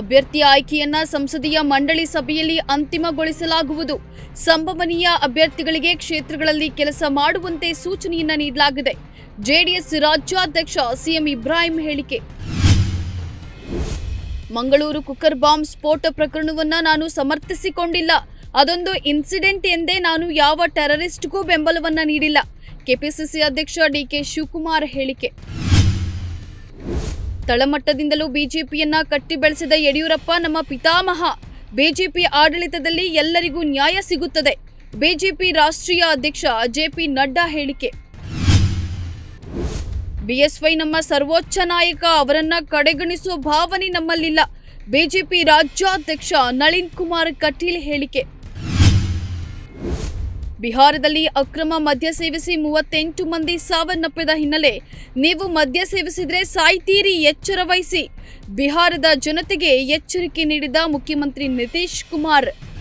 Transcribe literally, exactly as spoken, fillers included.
ಅಭ್ಯರ್ಥಿ ಆಯ್ಕೆಯನ್ನು ಸಂಸದೀಯ ಮಂಡಳಿ ಸಭೆಯಲ್ಲಿ ಅಂತಿಮಗೊಳಿಸಲಾಗುವುದು. ಸಂಭವನೀಯ ಅಭ್ಯರ್ಥಿಗಳಿಗೆ ಕ್ಷೇತ್ರಗಳಲ್ಲಿ ಕೆಲಸ ಮಾಡುವಂತೆ ಸೂಚನೆಯನ್ನು ನೀಡಲಾಗಿದೆ. ಜೆಡಿಎಸ್ ರಾಜ್ಯಾಧ್ಯಕ್ಷ ಸಿಎಂ ಇಬ್ರಾಹಿಂ ಹೇಳಿಕೆ. ಮಂಗಳೂರು ಕುಕ್ಕರ್ ಬಾಂಬ್ ಸ್ಫೋಟ ಪ್ರಕರಣವನ್ನು ನಾನು ಸಮರ್ಥಿಸಿಕೊಂಡಿಲ್ಲ. ಅದೊಂದು ಇನ್ಸಿಡೆಂಟ್ ಎಂದೇ ನಾನು ಯಾವ ಟೆರರಿಸ್ಟ್ಗೂ ಬೆಂಬಲವನ್ನು ನೀಡಿಲ್ಲ. ಕೆಪಿಸಿಸಿ ಅಧ್ಯಕ್ಷ ಡಿ ಕೆ ಶಿವಕುಮಾರ್ ಹೇಳಿಕೆ. ತಳಮಟ್ಟದಿಂದಲೂ ಬಿಜೆಪಿಯನ್ನು ಕಟ್ಟಿ ಬೆಳೆಸಿದ ಯಡಿಯೂರಪ್ಪ ನಮ್ಮ ಪಿತಾಮಹ. ಬಿಜೆಪಿ ಆಡಳಿತದಲ್ಲಿ ಎಲ್ಲರಿಗೂ ನ್ಯಾಯ ಸಿಗುತ್ತದೆ. ಬಿಜೆಪಿ ರಾಷ್ಟ್ರೀಯ ಅಧ್ಯಕ್ಷ ಜೆಪಿ ನಡ್ಡಾ ಹೇಳಿಕೆ. ಬಿಎಸ್ವೈ ನಮ್ಮ ಸರ್ವೋಚ್ಚ ನಾಯಕ, ಅವರನ್ನ ಕಡೆಗಣಿಸುವ ಭಾವನೆ ನಮ್ಮಲ್ಲಿಲ್ಲ. ಬಿಜೆಪಿ ರಾಜ್ಯಾಧ್ಯಕ್ಷ ನಳಿನ್ ಕುಮಾರ್ ಕಟೀಲ್ ಹೇಳಿಕೆ. ಬಿಹಾರದಲ್ಲಿ ಅಕ್ರಮ ಮದ್ಯ ಸೇವಿಸಿ ಮೂವತ್ತೆಂಟು ಮಂದಿ ಸಾವನ್ನಪ್ಪಿದ ಹಿನ್ನೆಲೆ ನೀವು ಮದ್ಯ ಸೇವಿಸಿದರೆ ಸಾಯ್ತೀರಿ, ಎಚ್ಚರ ವಹಿಸಿ. ಬಿಹಾರದ ಜನತೆಗೆ ಎಚ್ಚರಿಕೆ ನೀಡಿದ ಮುಖ್ಯಮಂತ್ರಿ नीतीश कुमार.